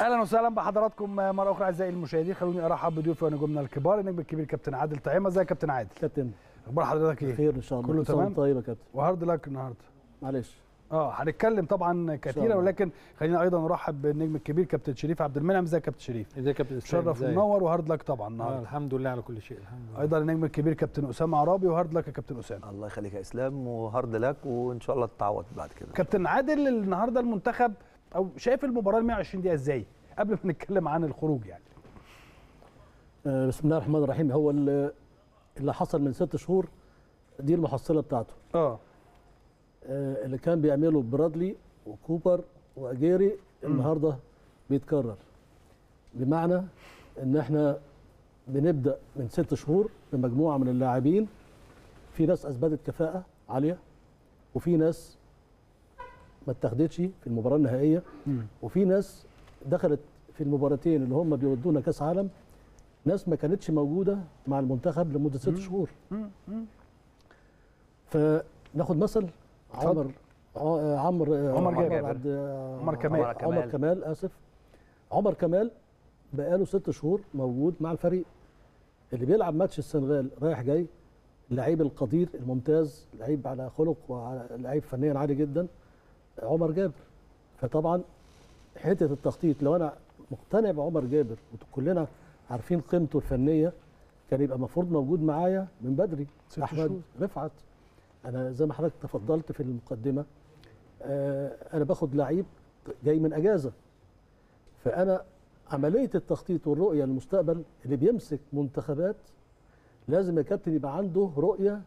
اهلا وسهلا بحضراتكم مره اخرى اعزائي المشاهدين. خلوني ارحب بضيوفي ونجومنا الكبار، النجم الكبير كابتن عادل طعيمه. ازيك يا كابتن عادل؟ كابتن اخبار حضرتك ايه؟ خير ان شاء الله، كله تمام. طيب يا كابتن، وهارد لك النهارده. معلش هنتكلم طبعا كثيرا، ولكن خلينا ايضا نرحب بالنجم الكبير كابتن شريف عبد المنعم. ازيك يا كابتن شريف؟ ازيك يا كابتن اسلام؟ شرف منور وهارد لك طبعا النهارده. الحمد لله على كل شيء، الحمد لله. ايضا النجم الكبير كابتن اسامه عرابي، وهارد لك يا كابتن اسامه. الله يخليك يا اسلام، وهارد لك، وان شاء الله تتعوض بعد كده. كابتن عادل، النهارده المنتخب او شايف المباراه ال 120 دقيقه ازاي قبل ما نتكلم عن الخروج يعني؟ بسم الله الرحمن الرحيم. هو اللي حصل من 6 شهور دي المحصله بتاعته. اللي كان بيعمله برادلي وكوبر واجيري النهارده بيتكرر، بمعنى ان احنا بنبدا من 6 شهور بمجموعه من اللاعبين، في ناس اثبتت كفاءه عاليه، وفي ناس ما اتخذتش في المباراه النهائيه، وفي ناس دخلت في المباراتين اللي هم بيودونا كاس عالم ناس ما كانتش موجوده مع المنتخب لمده 6 شهور. فناخد مثل عمر كمال بقاله 6 شهور موجود مع الفريق، اللي بيلعب ماتش السنغال رايح جاي، اللعيب القدير الممتاز، لعيب على خلق ولعيب فنيا عالي جدا، عمر جابر. فطبعا حته التخطيط، لو انا مقتنع بعمر جابر وكلنا عارفين قيمته الفنيه، كان يبقى المفروض موجود معايا من بدري. احمد رفعت، انا زي ما حضرتك تفضلت في المقدمه، انا باخد لعيب جاي من اجازه، فانا عمليه التخطيط والرؤيه للمستقبل اللي بيمسك منتخبات لازم يا كابتن يبقى عنده رؤيه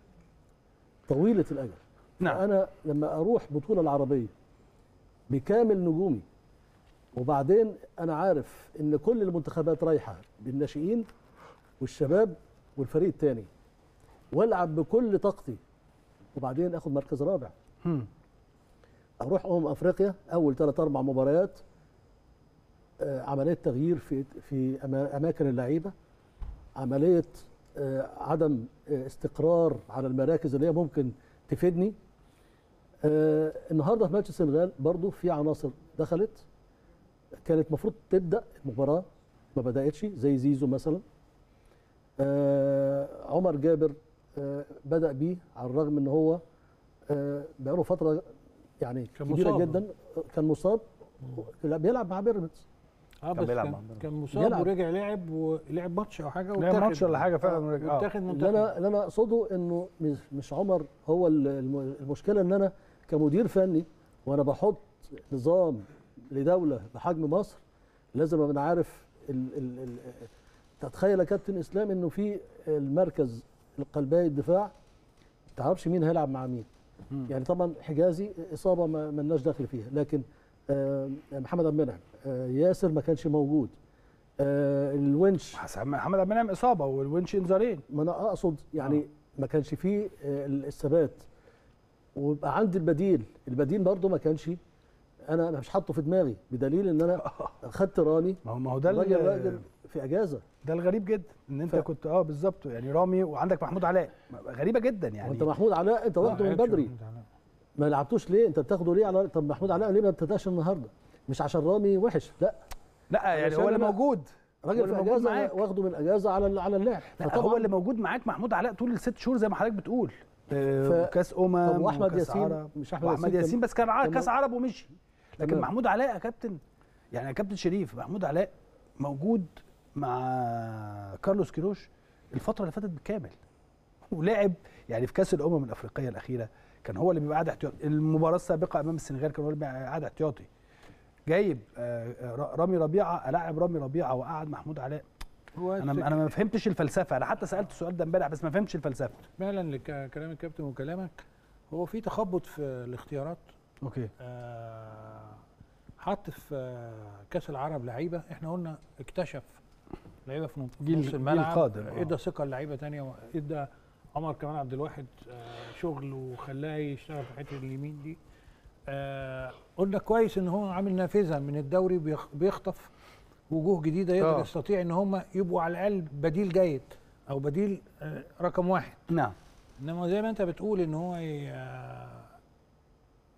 طويله الاجل. نعم. انا لما اروح بطوله العربيه بكامل نجومي، وبعدين انا عارف ان كل المنتخبات رايحه بالناشئين والشباب والفريق الثاني، والعب بكل طاقتي، وبعدين اخد مركز رابع. اروح افريقيا اول 3 4 مباريات، عمليه تغيير في اماكن اللعيبه، عمليه عدم استقرار على المراكز اللي هي ممكن تفيدني. النهارده في ماتش السنغال برضو في عناصر دخلت كانت المفروض تبدا المباراه ما بداتش، زي زيزو مثلا. عمر جابر بدأ بيه على الرغم ان هو بقاله فتره يعني كبيره جدا كان مصاب. لا بيلعب مع بيراميدز، كان مصاب ورجع لعب، ولعب ماتش او حاجه، لعب ماتش ولا حاجه فعلا ورجع. اللي انا اقصده انه مش عمر هو المشكله، ان انا كمدير فني وانا بحط نظام لدوله بحجم مصر لازم ابقى عارف. تتخيل يا كابتن اسلام انه في المركز القلباء الدفاع ما تعرفش مين هيلعب مع مين. يعني طبعا حجازي اصابه ما لناش دخل فيها، لكن محمد عبد المنعم، ياسر ما كانش موجود، الونش، محمد عبد المنعم اصابه والونش انذارين. ما انا اقصد يعني ما كانش فيه الثبات، ويبقى عندي البديل برضه ما كانش، انا مش حاطه في دماغي بدليل ان انا خدت رامي. ما هو ده الراجل في اجازه، ده الغريب جدا ان انت كنت بالظبط يعني رامي، وعندك محمود علاء، غريبه جدا يعني. وانت محمود علاء انت واخده من بدري، ما لعبتوش ليه؟ انت بتاخده ليه على؟ طب محمود علاء ليه ما ابتداش النهارده؟ مش عشان رامي وحش، لا يعني هو اللي موجود، راجل في اجازه واخده من اجازه على اللعب. هو اللي موجود معاك محمود علاء طول ال 6 شهور زي ما حضرتك بتقول، كاس واحمد ياسين، مش احمد ياسين بس كان كاس عرب ومشي، لكن محمود علاء يا كابتن، يعني يا كابتن شريف، محمود علاء موجود مع كارلوس كيروش الفتره اللي فاتت بالكامل، ولعب يعني في كاس الافريقيه الاخيره كان هو اللي بيبقى قاعد احتياطي، المباراه السابقه امام السنغال كان هو اللي بيبقى قاعد احتياطي، جايب رامي ربيعه، العب رامي ربيعه وقعد محمود علاء. انا ما فهمتش الفلسفه، انا حتى سالت السؤال ده امبارح بس ما فهمتش الفلسفه. فعلا كلام الكابتن وكلامك، هو في تخبط في الاختيارات. اوكي. حط في كاس العرب لعيبه احنا قلنا اكتشف لعيبه في نص الملعب، ادى ثقه لعيبه ثانيه، ادى عمر كمان عبد الواحد شغل وخلاه يشتغل في حته اليمين دي. قلنا كويس ان هو عامل نافذه من الدوري بيخطف وجوه جديده يقدر يستطيع ان هم يبقوا على الاقل بديل جيد او بديل رقم 1. نعم. انما زي ما انت بتقول ان هو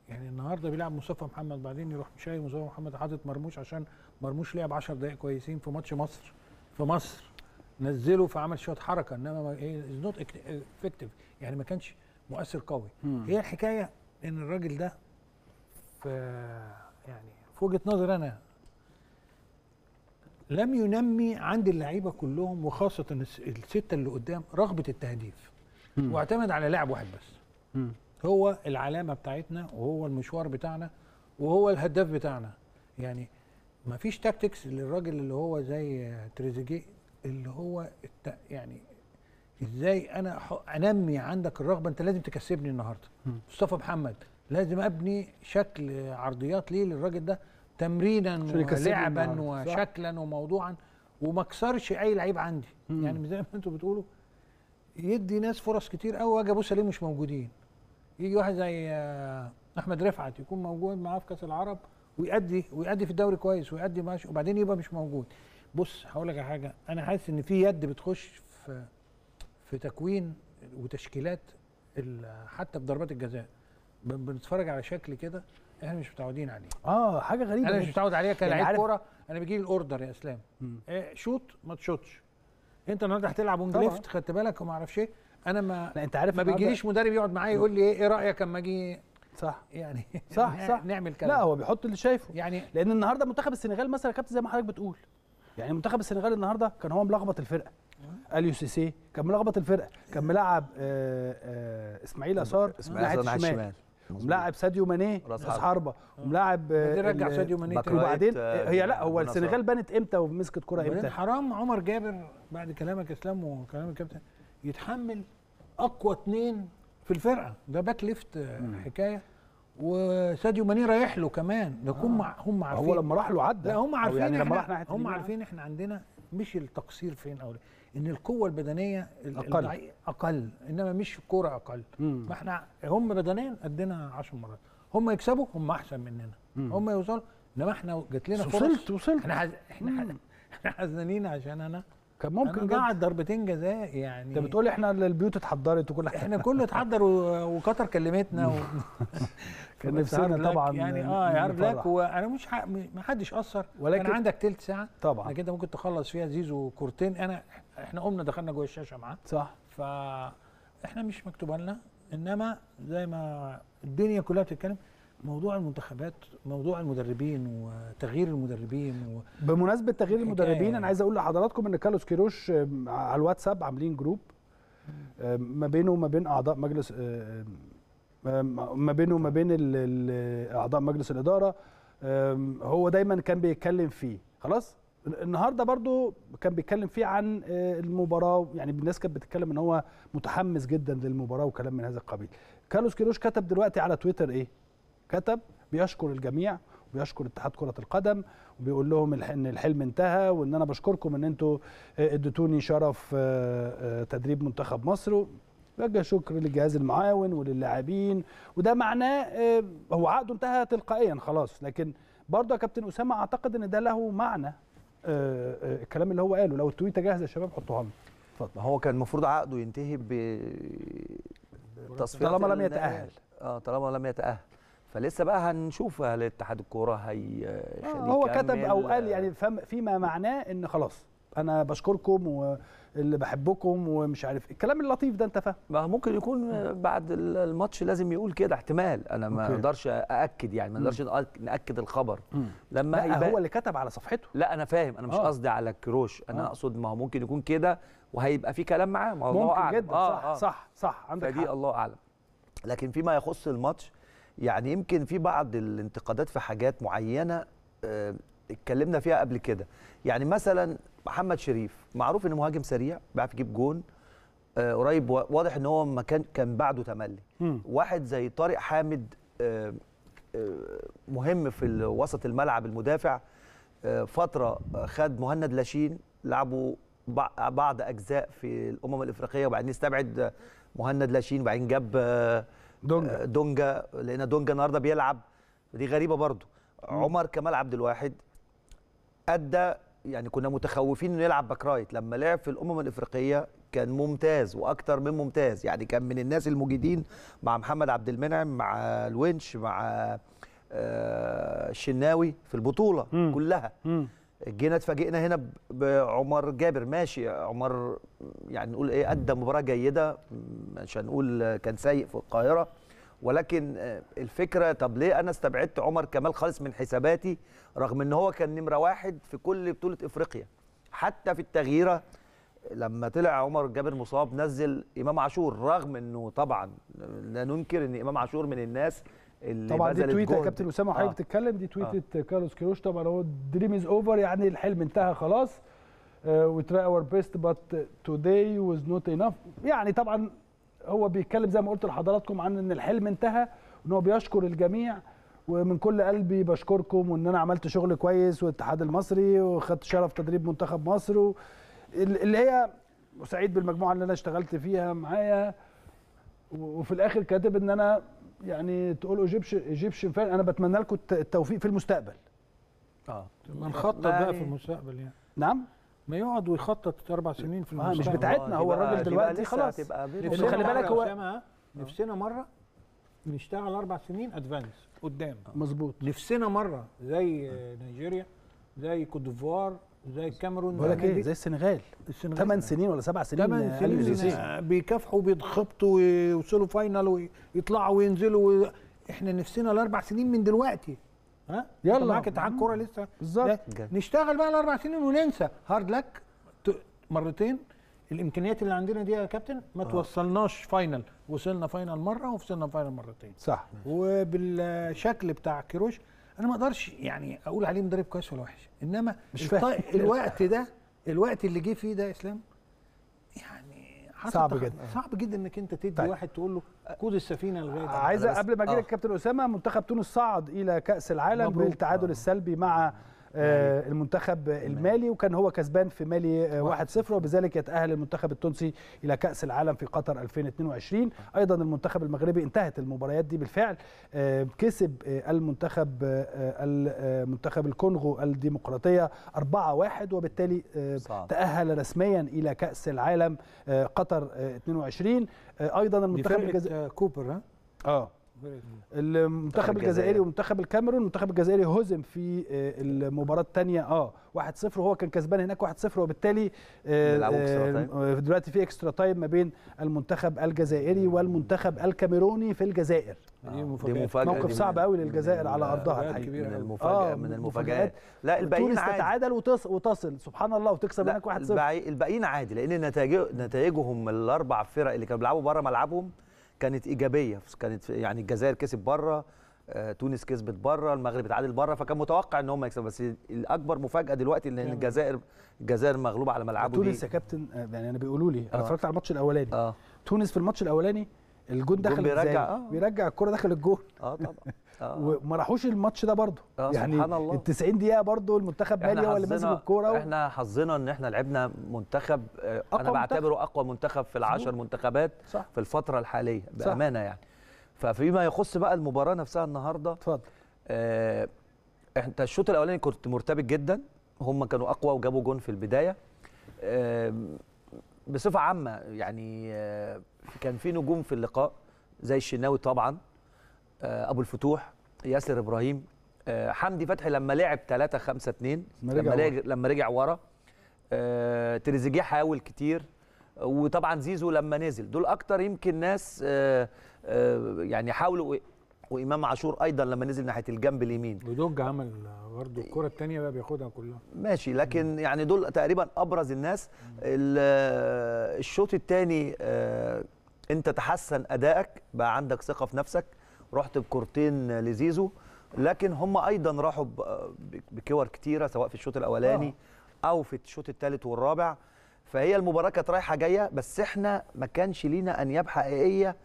يعني النهارده بيلعب مصطفى محمد، بعدين يروح شايل مصطفى محمد حاطط مرموش، عشان مرموش لعب 10 دقائق كويسين في ماتش مصر في مصر، نزله فعمل شويه حركه، انما از نوت افكتيف، يعني ما كانش مؤثر قوي. هي الحكايه ان الراجل ده في يعني في وجهه نظري انا لم ينمي عند اللعيبه كلهم وخاصه السته اللي قدام رغبه التهديف، واعتمد على لاعب واحد بس. هو العلامه بتاعتنا وهو المشوار بتاعنا وهو الهداف بتاعنا، يعني ما فيش تاكتكس للراجل اللي هو زي تريزيجيه اللي هو يعني ازاي انا انمي عندك الرغبه، انت لازم تكسبني النهارده. مصطفى محمد لازم ابني شكل عرضيات ليه للراجل ده تمرينا ولعبا وشكلا وموضوعا، وما كسرش اي لعيب عندي. يعني زي ما انتم بتقولوا يدي ناس فرص كتير قوي، واجي ابص ليه مش موجودين. يجي واحد زي احمد رفعت يكون موجود معاه في كاس العرب ويأدي في الدوري كويس ويأدي ماشي، وبعدين يبقى مش موجود. بص هقول لك على حاجه، انا حاسس ان في يد بتخش في تكوين وتشكيلات حتى في ضربات الجزاء، بنتفرج على شكل كده احنا مش متعودين عليه. حاجه غريبه انا مش متعود عليها كلاعب يعني كوره. انا بيجي لي الاوردر يا اسلام، شوط ما تشوطش، انت النهارده هتلعب ونج ليفت، خدت بالك وما اعرفش ايه. انا ما لا انت عارف ما بيجيليش مدرب يقعد معايا يقول لي ايه رايك اما اجي صح، يعني صح نعمل كده. لا هو بيحط اللي شايفه، يعني لان النهارده منتخب السنغال مثلا كابتن زي ما حضرتك بتقول، يعني منتخب السنغال النهارده كان هو ملخبط الفرقه. اليو سيسي كان ملخبط الفرقه، كان ملاعب اسماعيل اسار ناحيه الشمال، وملاعب ساديو ماني راس حربه، وملاعب رجع ساديو ماني. وبعدين هي لا هو السنغال بنت امتى ومسكت كره امتى؟ وبعدين حرام عمر جابر بعد كلامك يا اسلام وكلام الكابتن يتحمل اقوى اثنين في الفرقه، ده باك ليفت حكايه، وساديو ماني رايح له كمان ده. هم عارفين هو لما راح له عدى، لا هم عارفين يعني لما راح ناحيه هم عارفين احنا عندنا مش التقصير فين او ان القوه البدنيه اقل، انما مش الكوره اقل. ما احنا هم بدنيا قدنا 10 مرات، هم يكسبوا هم احسن مننا، هم يوصلوا، انما احنا جات لنا فرص. وصلت احنا حزنانين عشان انا كان ممكن قاعد ضربتين جزاء. يعني انت بتقول احنا البيوت اتحضرت وكل حاجه، احنا كله اتحضر وقطر كلمتنا كان نفسنا طبعا يعني يعرف لك. وانا مش ما حدش اثر، ولكن كان عندك تلت ساعه طبعا انك انت ممكن تخلص فيها زيزو كورتين. احنا قمنا دخلنا جوه الشاشه معاه صح، فاحنا مش مكتوبه لنا. انما زي ما الدنيا كلها بتتكلم موضوع المنتخبات، موضوع المدربين وتغيير المدربين بمناسبه تغيير المدربين، انا عايز اقول لحضراتكم ان كارلوس كيروش على الواتساب عاملين جروب ما بينه وما بين اعضاء مجلس اعضاء مجلس الاداره، هو دايما كان بيتكلم فيه. خلاص النهارده برضو كان بيتكلم فيه عن المباراه، يعني الناس كانت بتتكلم ان هو متحمس جدا للمباراه وكلام من هذا القبيل. كارلوس كيروش كتب دلوقتي على تويتر ايه؟ كتب بيشكر الجميع وبيشكر اتحاد كرة القدم وبيقول لهم ان الحلم انتهى، وان انا بشكركم ان انتوا اديتوني شرف تدريب منتخب مصر، وبوجه شكر للجهاز المعاون وللاعبين. وده معناه هو عقده انتهى تلقائيا خلاص، لكن برضه يا كابتن اسامه اعتقد ان ده له معنى الكلام اللي هو قاله. لو التويته جاهزه يا شباب حطوها لنا اتفضل. هو كان المفروض عقده ينتهي بتصفيات طالما لم يتأهل، طالما لم يتأهل، فلسه بقى هنشوف هل اتحاد الكوره هي هو كتب او قال يعني فيما معناه ان خلاص انا بشكركم واللي بحبكم ومش عارف الكلام اللطيف ده، انت فاهم؟ ما ممكن يكون بعد الماتش لازم يقول كده، احتمال. انا ما اقدرش ااكد، يعني ما نقدرش ناكد الخبر لما لا هو اللي كتب على صفحته. لا انا فاهم، انا مش قصدي على كروش، انا اقصد ما هو ممكن يكون كده وهيبقى في كلام معاه، ما الله اعلم. ممكن جدا صح عندك حق، فدي الله اعلم. لكن فيما يخص الماتش يعني يمكن في بعض الانتقادات في حاجات معينة اتكلمنا فيها قبل كده. يعني مثلا محمد شريف معروف انه مهاجم سريع بيعرف يجيب جون قريب، واضح ان هو ما كان بعده تملي. واحد زي طارق حامد مهم في وسط الملعب، المدافع فترة خد مهند لاشين، لعبوا بعض اجزاء في الامم الافريقية، وبعدين استبعد مهند لاشين، وبعدين جاب دونجا لان دونجا النهارده بيلعب، دي غريبه برضو. عمر كمال عبد الواحد ادى، يعني كنا متخوفين انه يلعب باك رايت، لما لعب في الامم الافريقيه كان ممتاز واكتر من ممتاز، يعني كان من الناس المجيدين مع محمد عبد المنعم، مع الونش، مع الشناوي في البطوله كلها. جينا اتفاجئنا هنا بعمر جابر، ماشي عمر يعني نقول ايه، ادى مباراه جيده، مش هنقول كان سيء في القاهره، ولكن الفكره طب ليه انا استبعدت عمر كمال خالص من حساباتي رغم ان هو كان نمره واحد في كل بطوله افريقيا. حتى في التغييره لما طلع عمر جابر مصاب نزل امام عاشور، رغم انه طبعا لا ننكر ان امام عاشور من الناس اللي طبعا دي تويته كابتن اسامه وحضرتك بتتكلم، دي تويته كارلوس كيروش طبعا، هو دريم از اوفر يعني الحلم انتهى خلاص، وي تراي اور بيست بات توداي واز نوت انف، يعني طبعا هو بيتكلم زي ما قلت لحضراتكم عن ان الحلم انتهى، وان هو بيشكر الجميع، ومن كل قلبي بشكركم، وان انا عملت شغل كويس والاتحاد المصري وخدت شرف تدريب منتخب مصر، اللي هي سعيد بالمجموعه اللي انا اشتغلت فيها معايا، وفي الاخر كاتب ان انا يعني تقول ايجيبشن فعلا، انا بتمنى لكم التوفيق في المستقبل. ما نخطط بقى في المستقبل يعني. نعم، ما يقعد ويخطط 4 سنين في المستقبل. مش بتاعتنا، هو الراجل دلوقتي خلاص. خلي بالك هو نفسنا مره نشتغل 4 سنين ادفانس قدام. مظبوط. نفسنا مره زي نيجيريا، زي كوت ديفوار، زي الكاميرون، بقول لك ايه، زي السنغال 8 سنين ولا 7 سنين، 8 سنين بيكافحوا وبيتخبطوا ويوصلوا فاينل ويطلعوا وينزلوا. احنا نفسنا ال4 سنين من دلوقتي، ها يلا معاك اتحاد كوره لسه بالظبط، نشتغل بقى ال4 سنين وننسى هارد لك مرتين. الامكانيات اللي عندنا دي يا كابتن ما توصلناش فاينل، وصلنا فاينل مره ووصلنا فاينل مرتين صح، وبالشكل بتاع كيروش انا ما اقدرش يعني اقول عليه مدرب كويس ولا وحش، انما مش الوقت ده، الوقت اللي جه فيه ده يا اسلام يعني صعب جدا، صعب جدا انك انت تدي واحد تقول له قود السفينه لغايه. عايز قبل ما اجي لك كابتن اسامه، منتخب تونس صعد الى كاس العالم بالتعادل السلبي مع المنتخب المالي، وكان هو كسبان في مالي 1-0، وبذلك يتأهل المنتخب التونسي إلى كأس العالم في قطر 2022. أيضا المنتخب المغربي انتهت المباريات دي بالفعل، كسب المنتخب الكونغو الديمقراطية 4-1، وبالتالي تأهل رسميا إلى كأس العالم قطر 22. أيضا المنتخب كوبر المنتخب الجزائري ومنتخب الكاميرون، المنتخب الجزائري هزم في المباراة الثانية 1-0، وهو كان كسبان هناك 1-0، وبالتالي دلوقتي في اكسترا تايم ما بين المنتخب الجزائري والمنتخب الكاميروني في الجزائر. دي مفاجأة، موقف صعب قوي للجزائر على ارضها الحقيقة، من المفاجآت. لا الباقيين عادي، تتعادل وتصل سبحان الله وتكسب هناك 1-0. الباقيين عادي، لان نتائجهم ال4 فرق اللي كانوا بيلعبوا بره ملعبهم كانت ايجابيه، كانت يعني الجزائر كسب بره، تونس كسبت بره، المغرب اتعادل بره، فكان متوقع ان هم يكسبوا. بس الاكبر مفاجاه دلوقتي ان الجزائر مغلوبه على ملعبه. تونس يا كابتن يعني انا بيقولوا لي، انا اتفرجت على الماتش الاولاني، تونس في الماتش الاولاني الجون دخل بيرجع الكره داخل الجون طبعا وما راحوش الماتش ده برضه يعني ال 90 دقيقه برضه المنتخب مالي هو اللي ماسك الكوره. احنا حظنا ان احنا لعبنا منتخب انا بعتبره اقوى منتخب في ال10 منتخبات صح. في الفتره الحاليه بامانه صح. يعني ففيما يخص بقى المباراه نفسها النهارده، اتفضل. انت الشوط الاولاني كنت مرتبك جدا، هم كانوا اقوى وجابوا جون في البدايه. بصفه عامه يعني كان في نجوم في اللقاء زي الشناوي طبعا، أبو الفتوح، ياسر إبراهيم، حمدي فتحي لما لعب 3-5-2 لما رجع ورا، تريزيجيه حاول كتير، وطبعا زيزو لما نزل. دول أكتر يمكن ناس يعني حاولوا، وإمام عاشور أيضا لما نزل ناحية الجنب اليمين، ودونجا عمل برضه الكرة الثانية بقى بياخدها كلها ماشي، لكن يعني دول تقريبا أبرز الناس. الشوط الثاني أنت تحسن أدائك، بقى عندك ثقة في نفسك، رحت بكورتين لزيزو، لكن هم ايضا راحوا بكور كتيره سواء في الشوط الاولاني او في الشوط الثالث والرابع. فهي المباراه كانت رايحه جايه، بس احنا ما كانش لينا انياب حقيقيه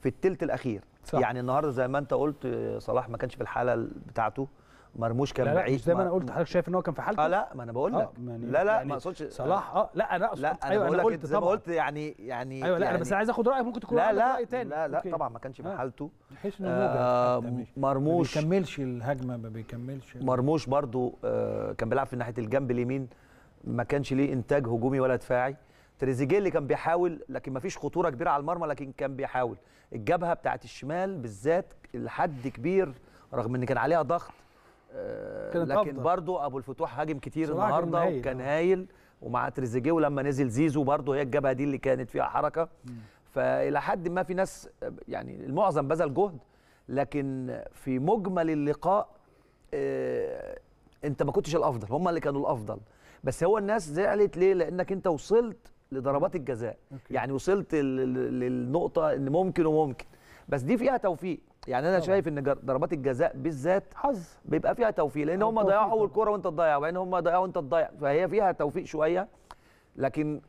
في الثلث الاخير صح. يعني النهارده زي ما انت قلت صلاح ما كانش في الحاله بتاعته، مرموش كان بعيد زي ما انا قلت، حضرتك شايف ان هو كان في حالته. لا ما انا بقول لك يعني ما اقصدش صلاح لا انا اقصد انا قلت زي ما قلت يعني ايوه لا، بس انا عايز اخد رايك، ممكن تكون راي تاني. لا طبعا ما كانش في حالته، تحس انه مرموش ما بيكملش الهجمه، ما بيكملش. مرموش برضو كان بيلعب في ناحيه الجنب اليمين، ما كانش ليه انتاج هجومي ولا دفاعي. تريزيجيه اللي كان بيحاول لكن ما فيش خطوره كبيره على المرمى، لكن كان بيحاول. الجبهه بتاعت الشمال بالذات لحد كبير رغم ان كان عليها ضغط، لكن برضه ابو الفتوح هاجم كتير النهارده وكان هايل، ومع تريزيجيه ولما نزل زيزو برضه هي الجبهه دي اللي كانت فيها حركه. فالى حد ما في ناس يعني المعظم بذل جهد، لكن في مجمل اللقاء انت ما كنتش الافضل، هم اللي كانوا الافضل. بس هو الناس زعلت ليه؟ لانك انت وصلت لضربات الجزاء، يعني وصلت للنقطه ان ممكن وممكن، بس دي فيها توفيق. يعني انا شايف ان ضربات الجزاء بالذات حظ، بيبقى فيها توفيق، لان هم ضيعوا اول كوره وانت تضيع، وبعدين هم ضيعوا وانت تضيع، فهي فيها توفيق شويه. لكن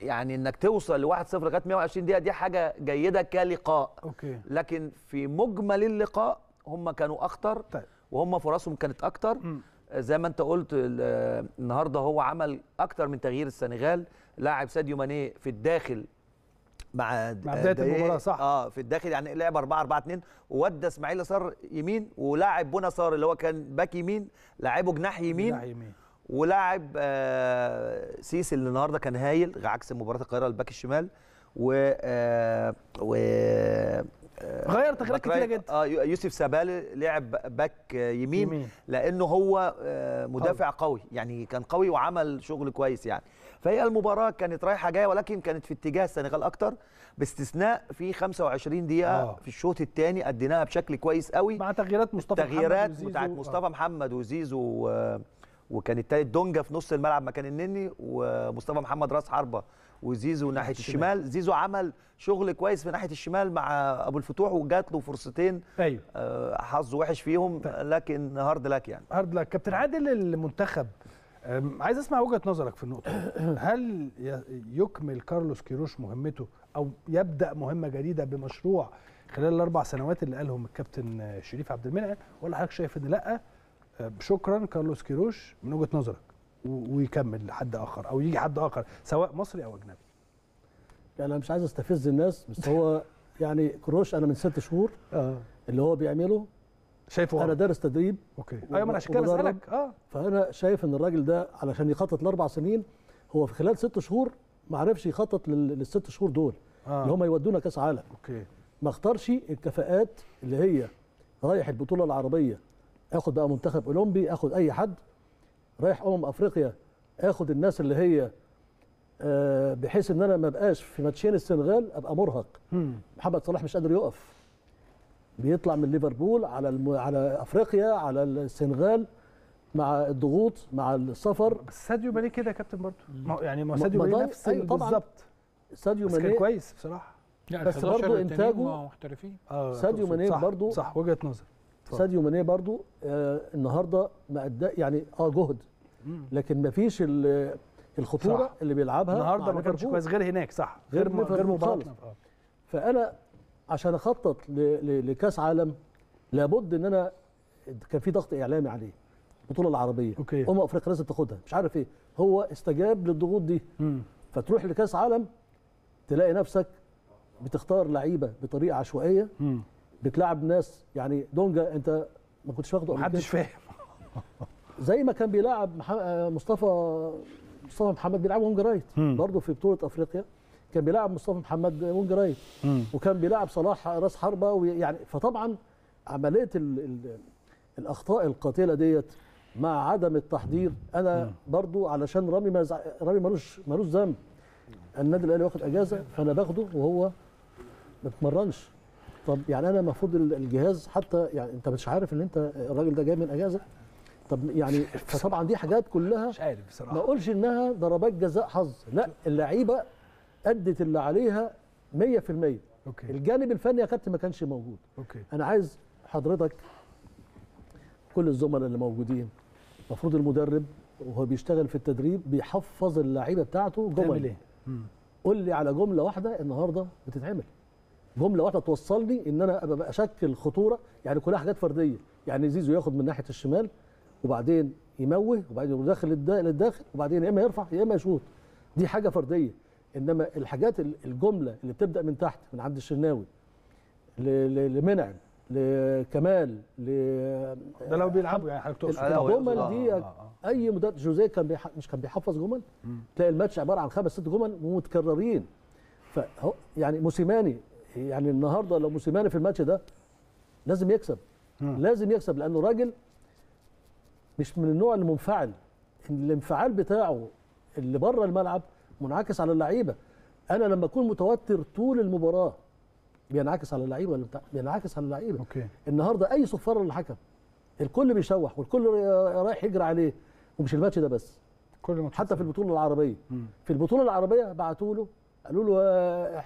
يعني انك توصل ل 1-0 لغايه 120 دقيقه دي حاجه جيده كلقاء. أوكي. لكن في مجمل اللقاء هم كانوا اخطر. طيب. وهم فرصهم كانت اكتر. زي ما انت قلت النهارده هو عمل اكتر من تغيير السنغال، لاعب ساديو ماني في الداخل مع بدايه المباراه، صح؟ في الداخل، يعني لعب 4-4-2 وودى اسماعيل صار يمين، ولاعب بونا صار اللي هو كان باك يمين لاعبه جناح يمين، ولاعب سيسي اللي النهارده كان هايل عكس مباراه القاهره الباك الشمال، و غير تغييرات كتيره جدا. يوسف سابالي لعب باك يمين لانه هو مدافع قوي، يعني كان قوي وعمل شغل كويس. يعني فهي المباراه كانت رايحه جايه، ولكن كانت في اتجاه السنغال اكتر، باستثناء في 25 دقيقه في الشوط الثاني اديناها بشكل كويس قوي مع تغييرات مصطفى محمد، تغييرات بتاعت مصطفى محمد وزيزو وكان التالت دونجا في نص الملعب مكان النني، ومصطفى محمد راس حربه، وزيزو ناحيه الشمال. زيزو عمل شغل كويس في ناحيه الشمال مع ابو الفتوح وجات له فرصتين، ايوه حظه وحش فيهم. طيب. لكن هارد لك، يعني هارد لك. كابتن عادل، المنتخب عايز اسمع وجهه نظرك في النقطه. هل يكمل كارلوس كيروش مهمته او يبدا مهمه جديده بمشروع خلال ال4 سنوات اللي قالهم الكابتن شريف عبد المنعم، ولا حضرتك شايف ان لا شكرا كارلوس كيروش من وجهه نظرك ويكمل لحد اخر او يجي حد اخر سواء مصري او اجنبي؟ يعني انا مش عايز استفز الناس، بس هو يعني كروش انا من 6 شهور اللي هو بيعمله شايفه انا دارس تدريب. اوكي. ايوه، ما انا عشان كده بسالك. فانا شايف ان الراجل ده علشان يخطط ل4 سنين، هو في خلال 6 شهور ما عرفش يخطط لل6 شهور دول اللي هم يودونا كاس عالم. اوكي. ما اختارش الكفاءات اللي هي رايح البطوله العربيه اخد بقى منتخب اولمبي، اخد اي حد رايح افريقيا، اخد الناس اللي هي بحيث ان انا ما بقاش في ماتشين السنغال ابقى مرهق. محمد صلاح مش قادر يقف، بيطلع من ليفربول على افريقيا على السنغال مع الضغوط مع السفر. بس ساديو ماني كده يا كابتن برضه، يعني ما ساديو ماني نفس بالظبط. ساديو ماني كان كويس بصراحه، بس برضه انتاجه محترفين. ساديو ماني برضه صح، وجهه نظر. ساديو ماني برضو النهارده ما ادى يعني جهد، لكن ما فيش الخطوره صح. اللي بيلعبها النهارده ما كانش كويس غير هناك، صح، غير مباراتنا. فانا عشان اخطط لكاس عالم لابد ان انا كان في ضغط اعلامي عليه، البطوله العربيه افريقيا لازم تاخدها، مش عارف ايه، هو استجاب للضغوط دي. فتروح لكاس عالم تلاقي نفسك بتختار لعيبه بطريقه عشوائيه، بتلعب ناس يعني دونجا انت ما كنتش واخده قبل كده، محدش فاهم زي ما كان بيلعب مصطفى محمد بيلعب وينج رايت برضه في بطوله افريقيا، كان بيلعب مصطفى محمد وينج رايت، وكان بيلعب صلاح راس حربه، ويعني فطبعا عمليه الاخطاء القاتله ديت مع عدم التحضير. انا برضه علشان رامي مالوش ذنب، النادي الاهلي واخد اجازه فانا باخده وهو ما اتمرنش. طب يعني انا المفروض الجهاز حتى يعني انت مش عارف ان انت الراجل ده جاي من اجازه، طب يعني فطبعا دي حاجات كلها مش عارف بصراحه، ما اقولش انها ضربات جزاء حظ، لا اللعيبه ادت اللي عليها 100%. اوكي. الجانب الفني يا كابتن ما كانش موجود. اوكي. انا عايز حضرتك كل الزملاء اللي موجودين، المفروض المدرب وهو بيشتغل في التدريب بيحفظ اللعيبه بتاعته جمل. قول لي على جمله واحده النهارده بتتعمل، جمله واحده توصلني ان انا ابقى اشكل خطوره، يعني كلها حاجات فرديه، يعني زيزو ياخد من ناحيه الشمال وبعدين يموه وبعدين يدخل للداخل وبعدين يا اما يرفع يا اما يشوط، دي حاجه فرديه. انما الحاجات الجمله اللي بتبدا من تحت من عند الشناوي لمنعم لكمال ده لو بيلعبوا يعني حضرتك تقصد الجمل دي اي مدرب جوزيه كان مش كان بيحفظ جمل؟ تلاقي الماتش عباره عن 5 6 جمل ومتكررين. فهو يعني موسيماني يعني النهارده لو موسيماني في الماتش ده لازم يكسب لازم يكسب لانه راجل مش من النوع المنفعل. الانفعال بتاعه اللي بره الملعب منعكس على اللعيبه. انا لما اكون متوتر طول المباراه بينعكس على اللعيبه ولا بينعكس على اللعيبه. النهارده اي صفاره للحكم الكل بيشوح والكل رايح يجري عليه. ومش الماتش ده بس كل حتى في البطوله العربيه في البطوله العربيه بعتوا له قالوا له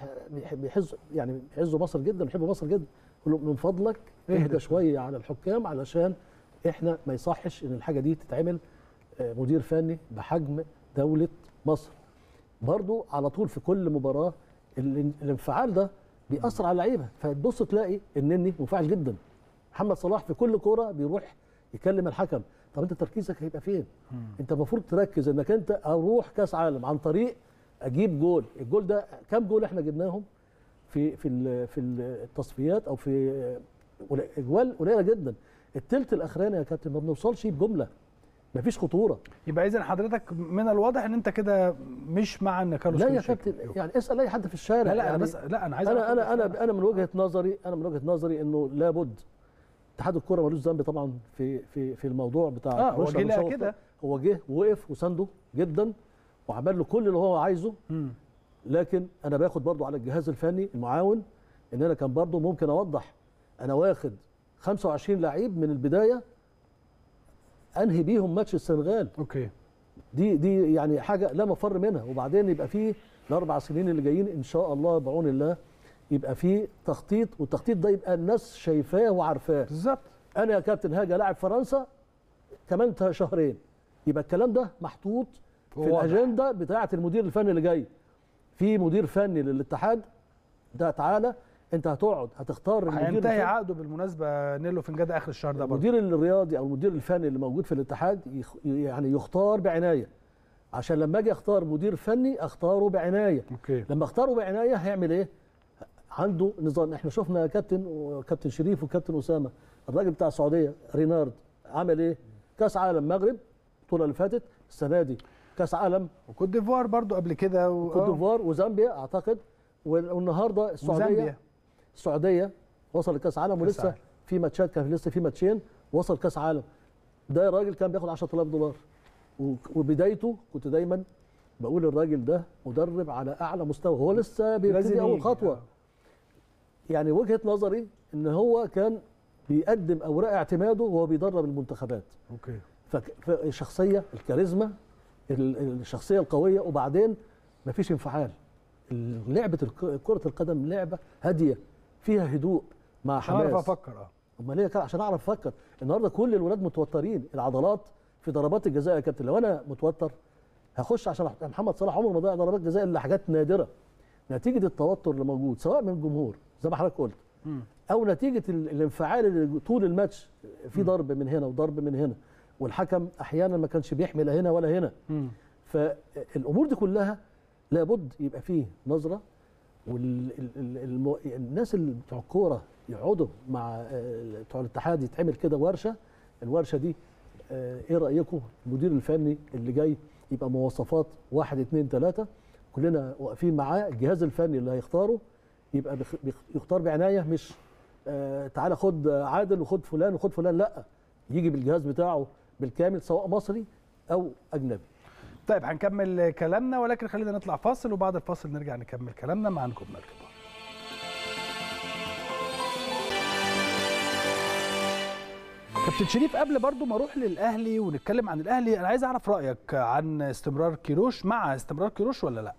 بيحزوا مصر جدا بيحبوا مصر جدا. قالوا من فضلك اهدى شويه على الحكام علشان احنا ما يصحش ان الحاجه دي تتعمل. مدير فني بحجم دوله مصر برضو على طول في كل مباراه الانفعال ده بيأثر على اللعيبه. فتبص تلاقي النني منفعل جدا. محمد صلاح في كل كوره بيروح يكلم الحكم. طب انت تركيزك هيبقى فين؟ انت المفروض تركز انك انت اروح كاس عالم عن طريق اجيب جول. الجول ده كام جول احنا جبناهم في التصفيات او في اجوال قليله جدا. الثلث الاخراني يا كابتن ما بنوصلش بجمله مفيش خطوره. يبقى اذا حضرتك من الواضح ان انت كده مش مع ان كارلوس لا يا كابتن يعني اسال اي حد في الشارع. لا لا يعني انا بس لا انا عايز انا من وجهه نظري انه لابد اتحاد الكوره ملوش ذنب طبعا في في في الموضوع بتاع هو جه كده هو جه ووقف وسنده جدا وعمل له كل اللي هو عايزه. لكن انا باخد برضو على الجهاز الفني المعاون ان انا كان برضو ممكن اوضح. انا واخد 25 لعيب من البدايه انهي بيهم ماتش السنغال. دي يعني حاجه لا مفر منها. وبعدين يبقى فيه ال4 سنين اللي جايين ان شاء الله بعون الله يبقى فيه تخطيط. والتخطيط ده يبقى الناس شايفاه وعارفاه بالظبط. انا يا كابتن هاجي لاعب فرنسا كمان 2 شهرين. يبقى الكلام ده محطوط في الاجنده بتاعه المدير الفني اللي جاي. في مدير فني للاتحاد ده تعالى انت هتقعد هتختار المدير هينتهي عقده بالمناسبه نيلو فنجان ده اخر الشهر ده. المدير الرياضي او المدير الفني اللي موجود في الاتحاد يعني يختار بعنايه عشان لما اجي اختار مدير فني اختاره بعنايه. لما اختاره بعنايه هيعمل ايه؟ عنده نظام. احنا شفنا كابتن وكابتن شريف وكابتن اسامه الراجل بتاع السعوديه رينارد عمل ايه؟ كاس عالم مغرب البطوله اللي فاتت السنه دي كاس عالم وكوت ديفوار برضو قبل كده وكوت ديفوار وزامبيا اعتقد والنهارده السعوديه وصل لكاس عالم ولسه في ماتشات كان لسه في ماتشين وصل كاس عالم. ده راجل كان بياخد $10,000 وبدايته كنت دايما بقول الراجل ده مدرب على اعلى مستوى. هو لسه بيبتدي اول خطوه. يعني وجهه نظري ان هو كان بيقدم اوراق اعتماده وهو بيدرب المنتخبات. فالشخصيه الكاريزما الشخصيه القويه وبعدين مفيش انفعال. لعبه كره القدم لعبه هاديه فيها هدوء مع حماس. اعرف افكر امال ايه عشان اعرف افكر. النهارده كل الولاد متوترين العضلات في ضربات الجزاء يا كابتن. لو انا متوتر هخش عشان محمد صلاح عمره ما ضيع ضربات جزاء الا حاجات نادره نتيجه التوتر اللي موجود سواء من الجمهور زي ما حضرتك قلت او نتيجه الانفعال اللي طول الماتش في ضرب من هنا وضرب من هنا والحكم احيانا ما كانش بيحمل هنا ولا هنا. فالامور دي كلها لابد يبقى فيه نظره. والناس اللي بتوع الكوره يقعدوا مع بتوع الاتحاد يتعمل كده ورشه. الورشه دي ايه رايكم المدير الفني اللي جاي يبقى مواصفات 1 2 3 كلنا واقفين معاه. الجهاز الفني اللي هيختاره يبقى يختار بعنايه مش تعالى خد عادل وخد فلان وخد فلان. لا يجي بالجهاز بتاعه بالكامل سواء مصري او اجنبي. طيب هنكمل كلامنا ولكن خلينا نطلع فاصل وبعد الفاصل نرجع نكمل كلامنا مع نجومنا الكبار. كابتن شريف قبل برضو ما اروح للاهلي ونتكلم عن الاهلي انا عايز اعرف رايك عن استمرار كيروش. مع استمرار كيروش ولا لا؟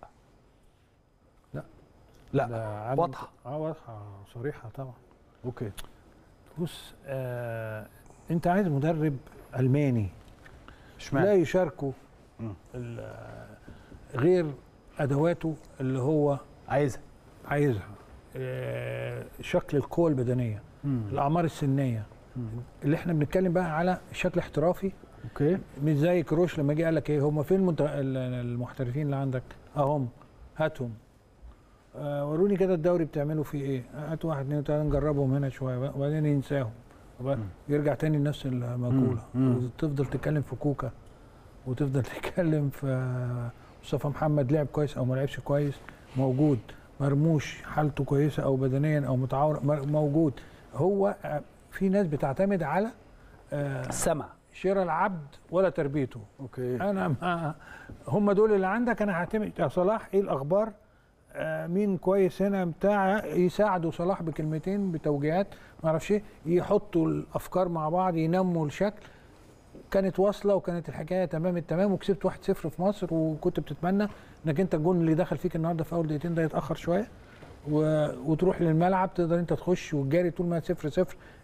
لا لا واضحه واضحه صريحه طبعا. بص انت عايز مدرب الماني لا يشاركه غير ادواته اللي هو عايزها شكل القوه البدنيه الاعمار السنيه اللي احنا بنتكلم بقى على شكل احترافي. مش زي كيروش لما جه قال لك ايه هم فين المحترفين اللي عندك اهم هاتهم وروني كده الدوري بتعملوا فيه ايه؟ هاتوا 1 2 3 نجربهم هنا شويه وبعدين ينساهم، يرجع تاني لنفس المقوله، وتفضل تتكلم في كوكا وتفضل تتكلم في مصطفى محمد لعب كويس او ما لعبش كويس موجود، مرموش حالته كويسه او بدنيا او متعور موجود. هو في ناس بتعتمد على السمع، شراء العبد ولا تربيته. اوكي انا هم دول اللي عندك، انا هعتمد يا صلاح ايه الاخبار، مين كويس هنا بتاع، يساعدوا صلاح بكلمتين بتوجيهات ما اعرفش ايه، يحطوا الافكار مع بعض ينموا الشكل. كانت واصله وكانت الحكايه تمام التمام، وكسبت 1-0 في مصر، وكنت بتتمنى انك انت الجون اللي دخل فيك النهارده في اول دقيقتين ده يتاخر شويه وتروح للملعب تقدر انت تخش وتجاري. طول ما 0-0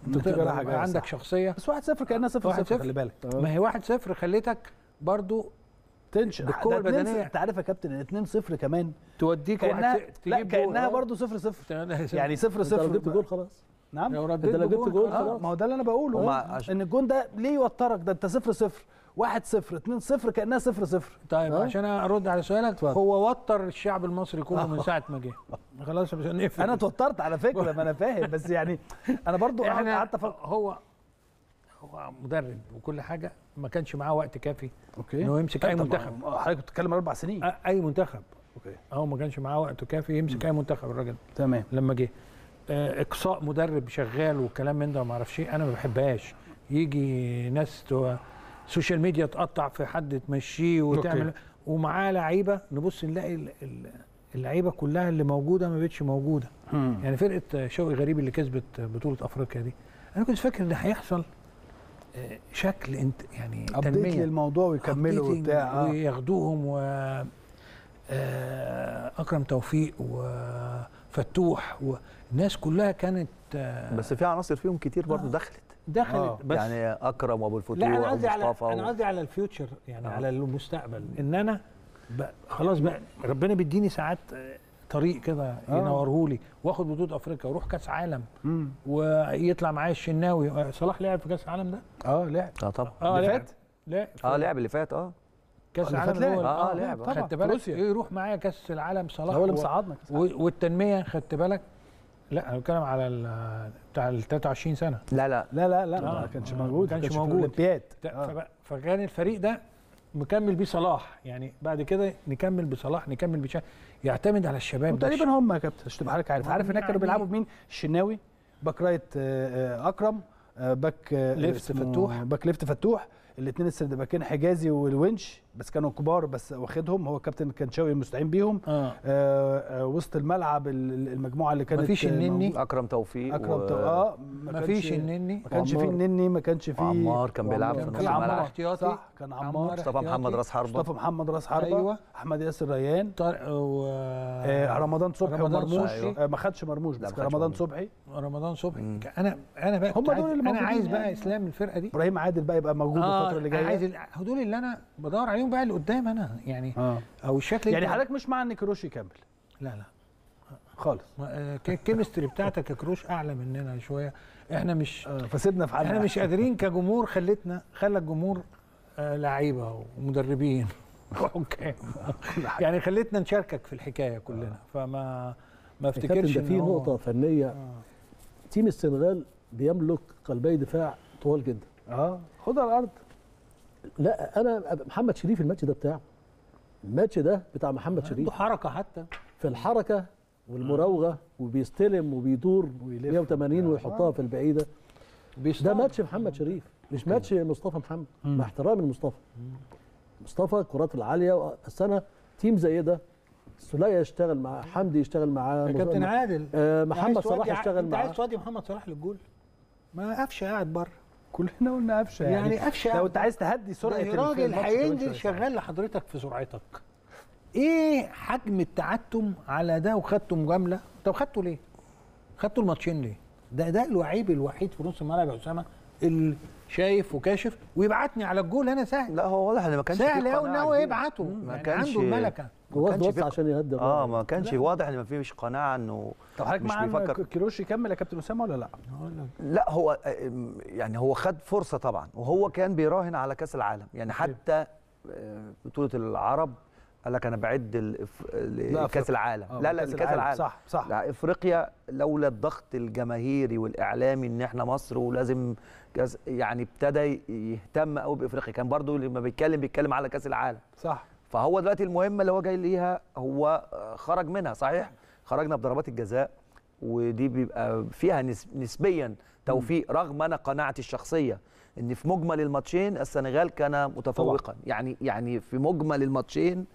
انت تقدر عندك شخصيه، بس 1-0 كانها 0-0 خلي بالك. ما هي 1-0 خليتك برضو تنشن بالقوه البدنيه. انت عارف يا كابتن 2-0 كمان توديك لا كانها برضو 0-0 يعني 0-0 جبت جول خلاص. نعم انت لو جبت جول خلاص، ما هو ده اللي انا بقوله ان الجون ده ليه يوترك، ده انت 0-0 1-0 2-0 كانها 0-0. طيب عشان ارد على سؤالك طبعا. هو وتر الشعب المصري كله من ساعه ما جه خلاص مش هنقفل. انا اتوترت على فكره ما انا فاهم، بس يعني انا برضو قعدت هو مدرب وكل حاجه، ما كانش معاه وقت كافي ان هو يمسك اي منتخب. حضرتك بتتكلم 4 سنين اي منتخب. اوكي هو ما كانش معاه وقت كافي يمسك اي منتخب الراجل. تمام لما جه اقصاء مدرب شغال والكلام من ده وما اعرفش ايه، انا ما بحبهاش. يجي ناس سوشيال ميديا تقطع في حد تمشيه وتعمل، ومعاه لعيبه نبص نلاقي اللعيبه كلها اللي موجوده ما بقتش موجوده. يعني فرقه شوقي غريب اللي كسبت بطوله افريقيا دي، انا كنت فاكر ان هيحصل شكل انت يعني تنميه للموضوع ويكملوا وبتاع وياخدوهم و اكرم توفيق وفتوح والناس كلها كانت، بس في عناصر فيهم كتير برضه دخلت بس يعني اكرم وابو الفتوح ومصطفى. انا قصدي على الفيوتشر يعني على المستقبل، ان انا خلاص بقى ربنا بيديني ساعات طريق كده ينورهولي واخد بطوله افريقيا واروح كاس عالم ويطلع معايا الشناوي. صلاح لعب في كاس العالم ده؟ لعب طبعا اللي فات. لعب اللي فات كاس العالم هو لعب. خدت بالك يروح معايا كاس العالم صلاح هو اللي مصعدنا والتنميه. خدت بالك؟ لا انا بتكلم على بتاع ال 23 سنه. لا لا لا لا لا ما كانش موجود، ما كانش موجود فكان الفريق ده مكمل بيه صلاح. يعني بعد كده نكمل بصلاح، نكمل يعتمد على الشباب تقريبا. هم يا كابتن عشان تبقى حضرتك عارف هناك كانوا بيلعبوا بمين؟ الشناوي باك رايت، اكرم باك ليفت، فتوح باك ليفت، فتوح الاثنين السند باكين، حجازي والونش، بس كانوا كبار بس واخدهم هو الكابتن كان شوقي مستعين بيهم. وسط الملعب المجموعه اللي كانت مفيش النني، اكرم توفيق، مفيش النني، ما كانش فيه النني، ما كانش فيه عمار كان بيلعب في نص الملعب احتياطي. صح كان عمار، مصطفى محمد راس حربه، ايوه، احمد ياسر ريان، رمضان صبحي ومرموش. ما خدش مرموش بس كان رمضان صبحي. انا بقى هم دول اللي انا عايز بقى اسلام الفرقه دي، ابراهيم عادل بقى يبقى موجود الفتره اللي جايه. عايز دول اللي انا بدور عليهم بقى اللي قدام انا يعني او الشكل يعني. حضرتك مش مع ان كروش يكمل؟ لا لا خالص. الكيمستري بتاعتك يا كروش اعلى مننا شويه، احنا مش فسيبنا في حالنا، احنا مش قادرين كجمهور. خلى الجمهور لعيبه ومدربين اوكي يعني خلتنا نشاركك في الحكايه كلنا. فما ما افتكرش ان في نقطه فنيه. تيم السنغال بيملك قلبي دفاع طوال جدا. خد على الارض. لا انا محمد شريف الماتش ده بتاعه، محمد شريف عنده حركه، حتى في الحركه والمراوغه وبيستلم وبيدور 180 ويحطها في البعيده. ده ماتش محمد شريف، مش ماتش مصطفى محمد. مع احترامي لمصطفى، الكرات العاليه، بس انا تيم زي ده سلية يشتغل مع حمدي، يشتغل مع كابتن عادل، محمد صلاح يشتغل مع. انت عايز تودي محمد صلاح للجول؟ ما قفشه قاعد بره، كلنا قلنا قفشه يعني قفشه. لو انت عايز تهدي سرعه الراجل هينزل شغال لحضرتك في سرعتك. ايه حجم التعتم على ده؟ وخدته مجامله. طب خدته ليه؟ خدته الماتشين ليه؟ ده العيب الوحيد في نص الملعب يا اسامه، اللي شايف وكاشف ويبعتني على الجول انا سهل. لا هو واضح ان ما كانش سهل قوي ان هو يبعته، ما كانش عنده الملكه، ما كانش عشان يهدي. ما كانش واضح ان ما فيش قناعه انه. طب حضرتك مش بيفكر كيروش يكمل يا كابتن اسامه ولا لا؟ لا هو يعني هو خد فرصه طبعا، وهو كان بيراهن على كاس العالم يعني. حتى بطوله العرب قال لك انا بعد لكاس العالم. لا لكاس العالم صح. لا افريقيا لولا الضغط الجماهيري والاعلامي ان احنا مصر ولازم كاس، يعني ابتدى يهتم قوي بافريقيا، كان برضو لما بيتكلم على كاس العالم صح. فهو دلوقتي المهمه اللي هو جاي ليها هو خرج منها صحيح، خرجنا بضربات الجزاء ودي بيبقى فيها نسبيا توفيق، رغم انا قناعتي الشخصيه ان في مجمل الماتشين السنغال كان متفوقا طبعا. يعني في مجمل الماتشين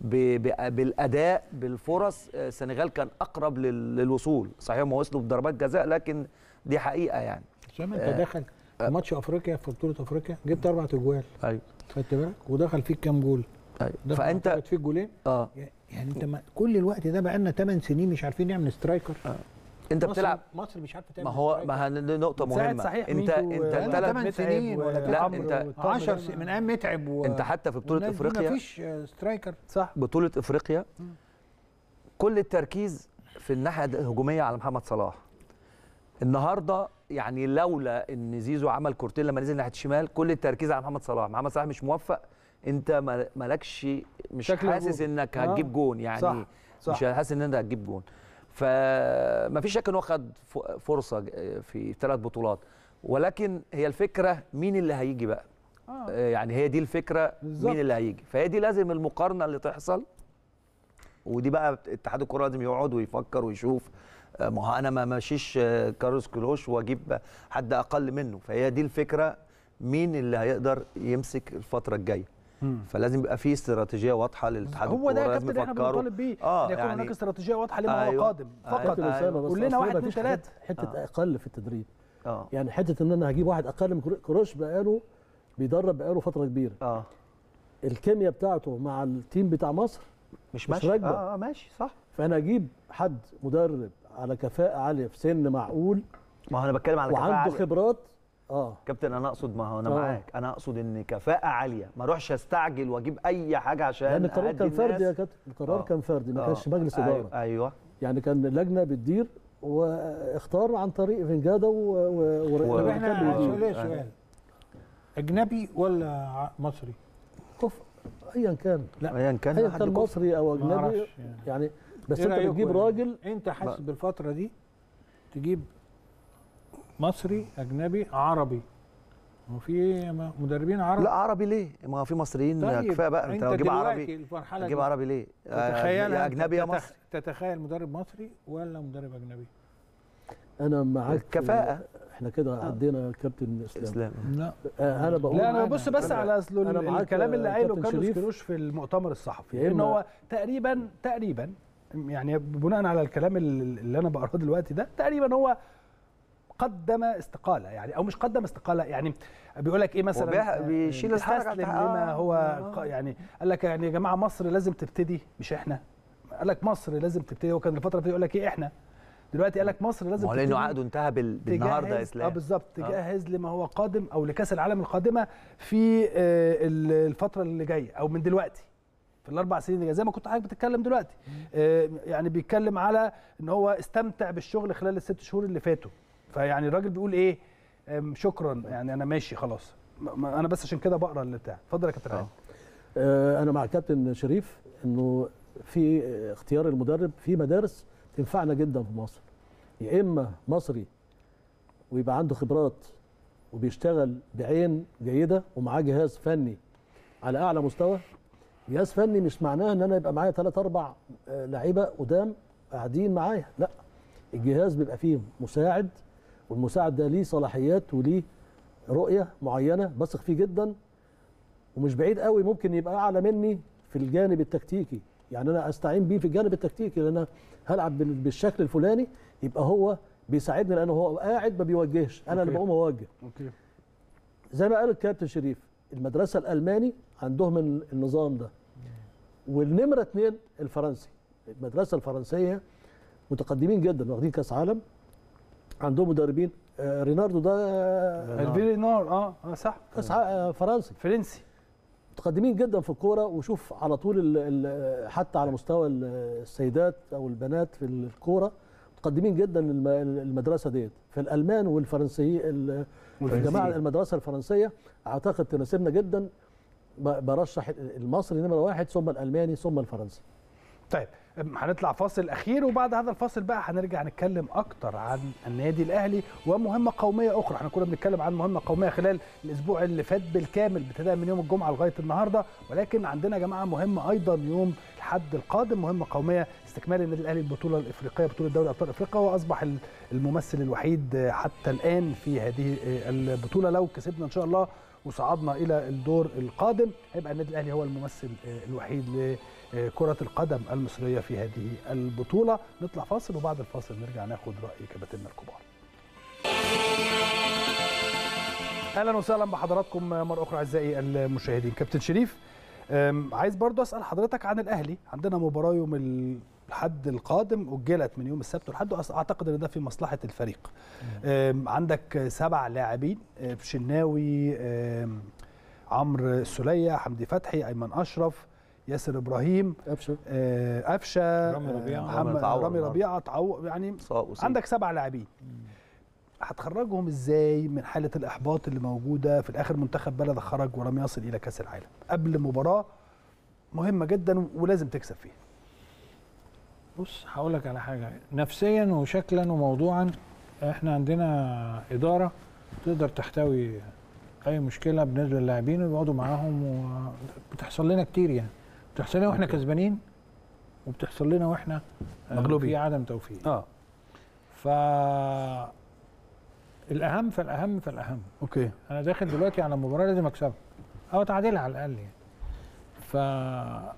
بالاداء بالفرص السنغال كان اقرب للوصول، صحيح ما وصلوا بضربات جزاء لكن دي حقيقه يعني. اسامه انت دخل ماتش افريقيا في بطوله افريقيا جبت 4 اجوال ايوه خدت بالك، ودخل فيك كام جول ايوه، فانت خدت فيك جولين يعني انت كل الوقت ده بقى لنا 8 سنين مش عارفين نعمل سترايكر انت بتلعب مصر مش عارفه تعمل، ما هو نقطه مهمه صحيح. انت 8 سنين ولا انت 10 من ايام متعب انت حتى في بطوله افريقيا مفيش سترايكر صح. بطوله افريقيا كل التركيز في الناحيه الهجوميه على محمد صلاح النهارده، يعني لولا ان زيزو عمل كورتين لما نزل ناحيه الشمال كل التركيز على محمد صلاح مش موفق، انت مالكش مش حاسس انك هتجيب جون يعني صح. مش حاسس ان انت هتجيب جون، فما فيش شك انه خد فرصه في 3 بطولات، ولكن هي الفكره مين اللي هيجي بقى يعني هي دي الفكره بالزبط. مين اللي هيجي، فهي دي لازم المقارنه اللي تحصل، ودي بقى اتحاد الكره لازم يقعد ويفكر ويشوف، ما هو انا ما ماشيش كارلوس كيروش واجيب حد اقل منه، فهي دي الفكره مين اللي هيقدر يمسك الفتره الجايه، فلازم يبقى في استراتيجيه واضحه للاتحاد الكوري. هو ده يا كابتن اللي احنا بنطالب بيه، ان يكون هناك استراتيجيه واضحه لما هو قادم فقط. كلنا 1 2 3 حته اقل في التدريب يعني حته ان انا هجيب واحد اقل من كروش بقاله بيدرب بقاله فتره كبيره الكيمياء بتاعته مع التيم بتاع مصر مش ماشي راكبه ماشي صح. فانا اجيب حد مدرب على كفاءه عاليه في سن معقول، ما هو انا بتكلم على كفاءه عاليه وعنده خبرات كابتن. انا اقصد ما هو انا معاك، انا اقصد ان كفاءه عاليه، ما اروحش استعجل واجيب اي حاجه عشان يعني القرار كان فردي يا كابتن، القرار كان فردي ما كانش مجلس اداره ايوه يعني كان لجنه بتدير واختار عن طريق فنجاده احنا سؤال اجنبي ولا مصري؟ كفء ايا كان، لا ايا كان مصري او اجنبي يعني بس انت بتجيب راجل انت حاسس بالفتره دي تجيب مصري اجنبي عربي، وفي مدربين عرب. لا عربي ليه؟ ما هو في مصريين طيب. كفايه بقى انت لو تجيب عربي تجيب عربي ليه؟ تتخيل اجنبي يا مصري؟ تتخيل مدرب مصري ولا مدرب اجنبي؟ انا معاك كفاءه. احنا كده عدينا كابتن اسلام. لا انا بقول لا انا ببص بس على الكلام اللي قايله كارلوس كيروش في المؤتمر الصحفي، ان هو تقريبا يعني بناء على الكلام اللي انا بقراه دلوقتي ده تقريبا هو قدم استقاله يعني او مش قدم استقاله، يعني بيقول لك ايه مثلا بيشيل استسلم لما هو يعني قال لك يعني يا جماعه مصر لازم تبتدي مش احنا، قال لك مصر لازم تبتدي. هو كان الفتره دي يقول لك ايه احنا، دلوقتي قال لك مصر لازم تبتدي لانه عقده انتهى بالنهارده يا اسلام بالظبط تجهز لما هو قادم او لكاس العالم القادمه في الفتره اللي جايه او من دلوقتي في ال4 سنين اللي زي ما كنت حضرتك بتتكلم دلوقتي يعني بيتكلم على ان هو استمتع بالشغل خلال ال6 شهور اللي فاتوا. فيعني الراجل بيقول ايه؟ شكرا يعني انا ماشي خلاص. انا بس عشان كده بقرا اللي بتاع. اتفضل يا كابتن علي. انا مع كابتن شريف انه في اختيار المدرب في مدارس تنفعنا جدا في مصر، يا اما مصري ويبقى عنده خبرات وبيشتغل بعين جيده ومعاه جهاز فني على اعلى مستوى. جهاز فني مش معناه ان انا يبقى معايا 3 4 لعيبه قدام قاعدين معايا، لا الجهاز بيبقى فيه مساعد، والمساعد ده ليه صلاحيات وليه رؤيه معينه بثق فيه جدا، ومش بعيد قوي ممكن يبقى اعلى مني في الجانب التكتيكي، يعني انا استعين بيه في الجانب التكتيكي لان انا هلعب بالشكل الفلاني يبقى هو بيساعدني لانه هو قاعد ما بيوجهش، انا اللي بقوم اوجه. زي ما قال الكابتن شريف المدرسه الالماني عندهم النظام ده، والنمره 2 الفرنسي، المدرسه الفرنسيه متقدمين جدا واخدين كاس عالم، عندهم مدربين ريناردو ده الفينار صح كاس فرنسي متقدمين جدا في الكوره. وشوف على طول حتى على مستوى السيدات او البنات في الكوره متقدمين جدا المدرسه ديت، فالالمان والفرنسي الجماعه المدرسه الفرنسيه اعتقد تناسبنا جدا برشح المصري نمره واحد ثم الالماني ثم الفرنسي. طيب هنطلع فاصل اخير وبعد هذا الفاصل بقى هنرجع نتكلم اكتر عن النادي الاهلي ومهمه قوميه اخرى. احنا كنا بنتكلم عن مهمه قوميه خلال الاسبوع اللي فات بالكامل ابتداء من يوم الجمعه لغايه النهارده، ولكن عندنا يا جماعه مهمه ايضا يوم الحد القادم، مهمه قوميه استكمال النادي الاهلي البطوله الافريقيه، بطوله دوري ابطال افريقيا، واصبح الممثل الوحيد حتى الان في هذه البطوله. لو كسبنا ان شاء الله وصعدنا الى الدور القادم هيبقى النادي الاهلي هو الممثل الوحيد لكرة القدم المصرية في هذه البطولة. نطلع فاصل وبعد الفاصل نرجع ناخد رأي كباتننا الكبار. اهلا وسهلا بحضراتكم مرة اخرى اعزائي المشاهدين. كابتن شريف، عايز برضو اسال حضرتك عن الاهلي، عندنا مباراة يوم الحد القادم اجلت من يوم السبت والحد، اعتقد ان ده في مصلحه الفريق. عندك 7 لاعبين، الشناوي، عمرو السليه، حمدي فتحي، ايمن اشرف، ياسر ابراهيم، قفشه، رامي ربيعه، يعني عندك 7 لاعبين، هتخرجهم ازاي من حاله الاحباط اللي موجوده؟ في الاخر منتخب بلد خرج ولم يصل الى كاس العالم قبل مباراه مهمه جدا ولازم تكسب فيها. بص هقول لك على حاجه، نفسيا وشكلا وموضوعا احنا عندنا اداره تقدر تحتوي اي مشكله بالنسبه للاعبين ويقعدوا معاهم، وبتحصل لنا كتير، يعني بتحصل لنا واحنا كسبانين وبتحصل لنا واحنا مغلوبين في عدم توفيق. فالاهم اوكي انا داخل دلوقتي على مباراه لازم اكسبها او اتعادلها على الاقل يعني.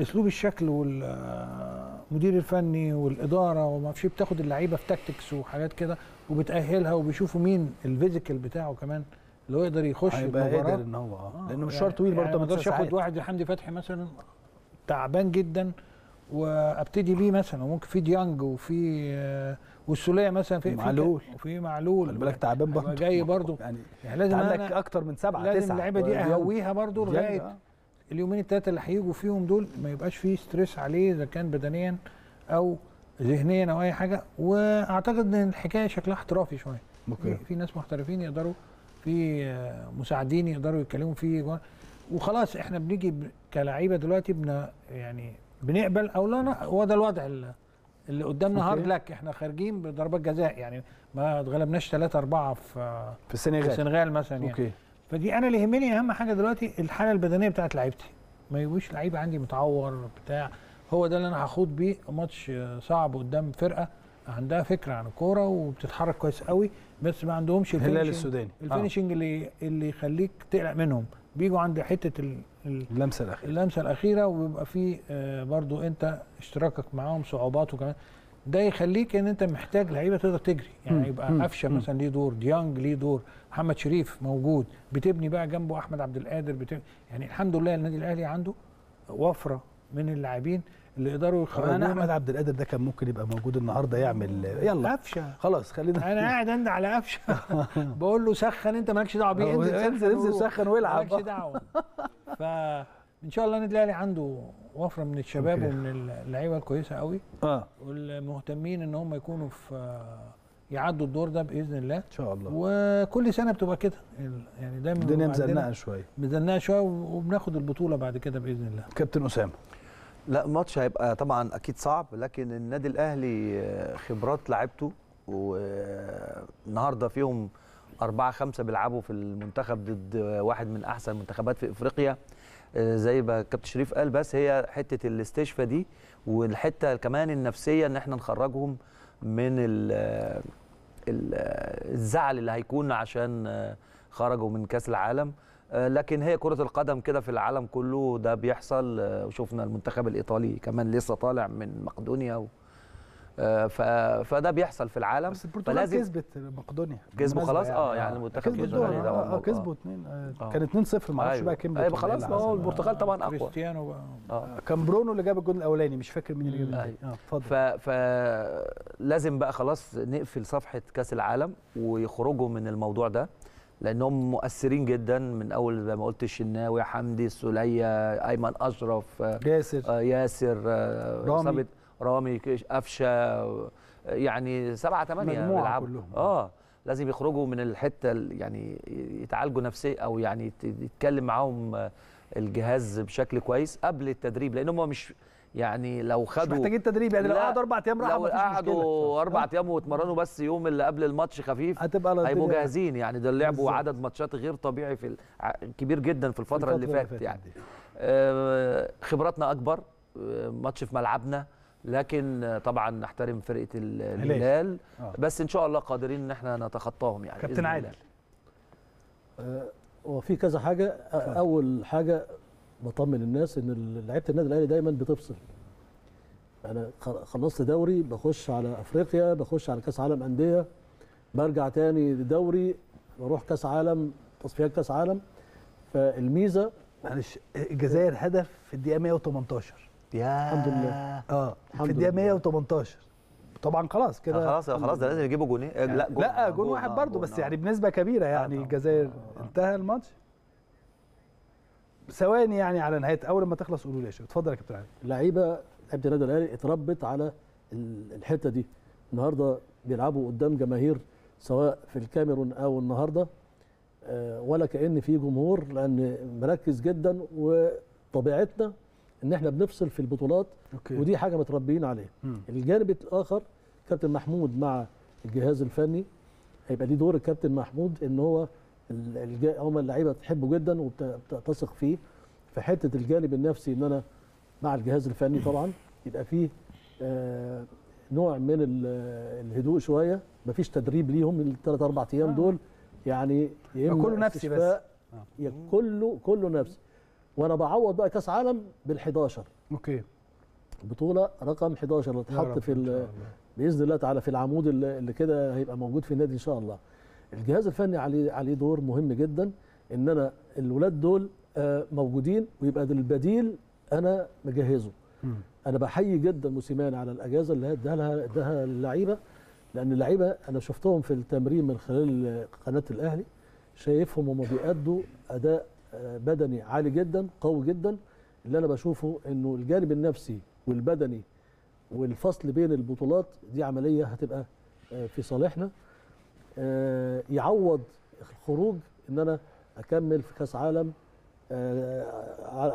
اسلوب الشكل والمدير الفني والاداره وما فيش، بتاخد اللعيبه في تاكتكس وحاجات كده وبتاهلها وبيشوفوا مين الفيزيكال بتاعه كمان اللي هو يقدر يخش المباراه، هيبقى قادر ان هو لانه مشوار طويل برضه، ما اقدرش اخد واحد حمدي فتحي مثلا تعبان جدا وابتدي بيه مثلا، وممكن في ديانج وفي والسوليه مثلا في معلول وفي معلول خلي بالك تعبان برضه جاي برضه يعني لازم عندك اكتر من 7 9 لازم اللعيبه دي اهويها برضه لغايه اليومين التلاته اللي هيجوا فيهم دول ما يبقاش فيه ستريس عليه اذا كان بدنيا او ذهنيا او اي حاجه. واعتقد ان الحكايه شكلها احترافي شويه، في ناس محترفين يقدروا، في مساعدين يقدروا يتكلموا فيه، وخلاص احنا بنيجي كلاعيبه دلوقتي يعني بنقبل او لا. هو ده الوضع اللي قدامنا، هارد لك، احنا خارجين بضربات جزاء، يعني ما اتغلبناش 3-4 في السنغال مثلا يعني. فدي انا اللي يهمني اهم حاجه دلوقتي الحاله البدنيه بتاعت لعيبتي، ما يبقوش لعيبه عندي متعور بتاع، هو ده اللي انا هخوض بيه ماتش صعب قدام فرقه عندها فكره عن الكوره وبتتحرك كويس قوي بس ما عندهمش الهلال السوداني الفينشنج اللي يخليك تقلق منهم، بيجوا عند حته اللمسه الاخيره ويبقى في برضو انت اشتراكك معاهم صعوبات، وكمان ده يخليك ان انت محتاج لعيبه تقدر تجري يعني. يبقى قفشه مثلا ليه دور، ديانج ليه دور، محمد شريف موجود، بتبني بقى جنبه احمد عبد القادر، يعني الحمد لله النادي الاهلي عنده وفره من اللاعبين اللي يقدروا يخرجوا. انا احمد عبد القادر ده كان ممكن يبقى موجود النهارده يعمل يلا قفشه خلاص خلينا، انا قاعد عند على قفشه بقول له سخن انت مالكش دعوه بيه، انزل سخن والعب مالكش دعوه. فان شاء الله النادي الاهلي عنده وفره من الشباب ومن اللعيبه الكويسه قوي والمهتمين ان هم يكونوا في يعدوا الدور ده باذن الله ان شاء الله. وكل سنه بتبقى كده يعني، دايما الدنيا مزنقه شويه وبناخد البطوله بعد كده باذن الله. كابتن اسامه، لا ماتش هيبقى طبعا اكيد صعب، لكن النادي الاهلي خبرات لعبته، والنهارده فيهم 4-5 بيلعبوا في المنتخب ضد واحد من احسن المنتخبات في افريقيا زي ما كابتن شريف قال، بس هي حته الاستشفاء دي والحته كمان النفسيه ان احنا نخرجهم من الزعل اللي هيكون عشان خرجوا من كاس العالم. لكن هي كرة القدم كده في العالم كله ده بيحصل، وشفنا المنتخب الإيطالي كمان لسه طالع من مقدونيا فده بيحصل في العالم. بس البرتغال كسبت مقدونيا، كسبوا خلاص يعني المنتخب البرتغالي ده كسبوا 2 كان 2-0 ما اعرفش بقى كام، يبقى خلاص هو البرتغال طبعا اقوى، كريستيانو كان برونو اللي جاب الجول الاولاني، مش فاكر مين اللي جاب الجول. اتفضل. فلازم بقى خلاص نقفل صفحه كاس العالم ويخرجوا من الموضوع ده، لانهم مؤثرين جدا من اول زي ما قلت الشناوي، حمدي، السوليه، ايمن اشرف، ياسر، رامي، قفشه، يعني 7 8 بيلعبوا لازم يخرجوا من الحته يعني يتعالجوا نفسيا او يعني يتكلم معاهم الجهاز بشكل كويس قبل التدريب، لان هم مش يعني لو خدوا مش محتاجين تدريب يعني لو قعدوا 4 ايام راحه مفيش مشكله، لو قعدوا 4 ايام واتمرنوا بس يوم اللي قبل الماتش خفيف هيبقوا جاهزين يعني. ده لعبوا عدد ماتشات غير طبيعي في كبير جدا في الفتره اللي فاتت يعني. خبراتنا اكبر، ماتش في ملعبنا، لكن طبعا نحترم فرقه الهلال بس ان شاء الله قادرين ان احنا نتخطاهم يعني. كابتن عادل، هو في كذا حاجه. اول حاجه بطمن الناس ان لعيبه النادي الاهلي دايما بتفصل. انا خلصت دوري بخش على افريقيا، بخش على كاس عالم انديه، برجع تاني لدوري، بروح كاس عالم، تصفيات كاس عالم. فالميزه معلش الجزائر هدف في الدقيقه 118 يا الحمد لله في الدقيقه 118 طبعا خلاص كده خلاص ده لازم يجيبوا جونين يعني. لا جون واحد برضه بس يعني بنسبه كبيره يعني. الجزائر انتهى الماتش ثواني يعني على نهايه، اول ما تخلص قولوا لي يا شباب. اتفضل يا كابتن علي. لعيبه النادي الاهلي اتربت على الحته دي. النهارده بيلعبوا قدام جماهير سواء في الكاميرون او النهارده ولا كأن في جمهور، لان مركز جدا، وطبيعتنا ان احنا بنفصل في البطولات ودي حاجه متربيين عليها. الجانب الاخر كابتن محمود مع الجهاز الفني، هيبقى دي دور الكابتن محمود ان هو هم اللعيبه بتحبه جدا وبتثق فيه. في حته الجانب النفسي ان انا مع الجهاز الفني طبعا يبقى فيه نوع من الهدوء شويه، مفيش تدريب ليهم الثلاث 4 ايام دول يعني، كله نفسي بس كله نفسي. وانا بعوض بقى كاس عالم بال11 البطوله رقم 11 اللي اتحط في باذن الله تعالى في العمود اللي كده هيبقى موجود في النادي ان شاء الله. الجهاز الفني عليه دور مهم جدا ان انا الولاد دول موجودين ويبقى البديل انا مجهزه. انا بحيي جدا موسيماني على الاجازه اللي اداها للعيبه، لان اللعيبه انا شفتهم في التمرين من خلال قناه الاهلي، شايفهم هم بيأدوا اداء بدني عالي جدا قوي جدا. اللي انا بشوفه انه الجانب النفسي والبدني والفصل بين البطولات دي عمليه هتبقى في صالحنا، يعوض الخروج ان انا اكمل في كاس عالم.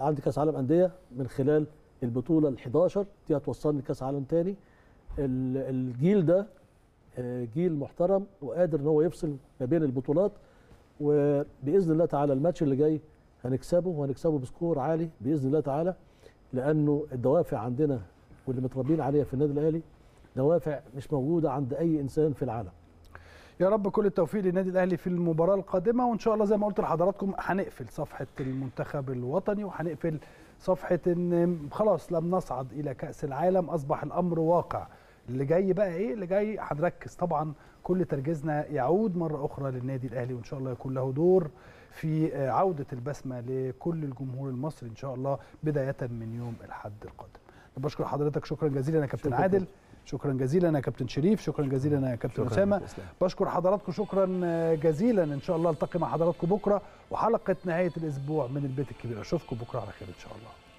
عندي كاس عالم انديه من خلال البطوله ال11 دي هتوصلني كاس عالم تاني. الجيل ده جيل محترم وقادر ان هو يفصل ما بين البطولات، وباذن الله تعالى الماتش اللي جاي هنكسبه وهنكسبه بسكور عالي باذن الله تعالى، لانه الدوافع عندنا واللي متربيين عليها في النادي الاهلي دوافع مش موجوده عند اي انسان في العالم. يا رب كل التوفيق للنادي الاهلي في المباراه القادمه، وان شاء الله زي ما قلت لحضراتكم هنقفل صفحه المنتخب الوطني وهنقفل صفحه ان خلاص لم نصعد الى كاس العالم، اصبح الامر واقع. اللي جاي بقى ايه؟ اللي جاي هنركز طبعا، كل تركيزنا يعود مره اخرى للنادي الاهلي، وان شاء الله يكون له دور في عوده البسمه لكل الجمهور المصري ان شاء الله بدايه من يوم الاحد القادم. بشكر حضرتك شكرا جزيلا يا كابتن عادل، شكرا جزيلا يا كابتن شريف، شكرا جزيلا يا كابتن أسامة. بشكر حضراتكم شكرا جزيلا، ان شاء الله التقي مع حضراتكم بكره وحلقه نهايه الاسبوع من البيت الكبير. اشوفكم بكره على خير ان شاء الله.